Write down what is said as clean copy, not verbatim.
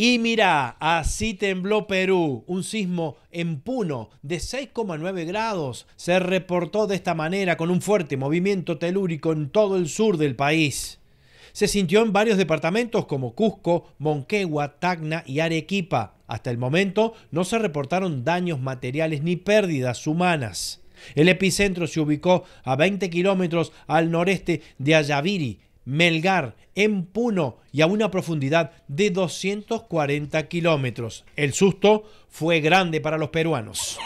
Y mira, así tembló Perú. Un sismo en Puno de 6,9 grados se reportó de esta manera, con un fuerte movimiento telúrico en todo el sur del país. Se sintió en varios departamentos como Cusco, Moquegua, Tacna y Arequipa. Hasta el momento no se reportaron daños materiales ni pérdidas humanas. El epicentro se ubicó a 20 kilómetros al noreste de Ayaviri, Melgar, en Puno, y a una profundidad de 240 kilómetros. El susto fue grande para los peruanos.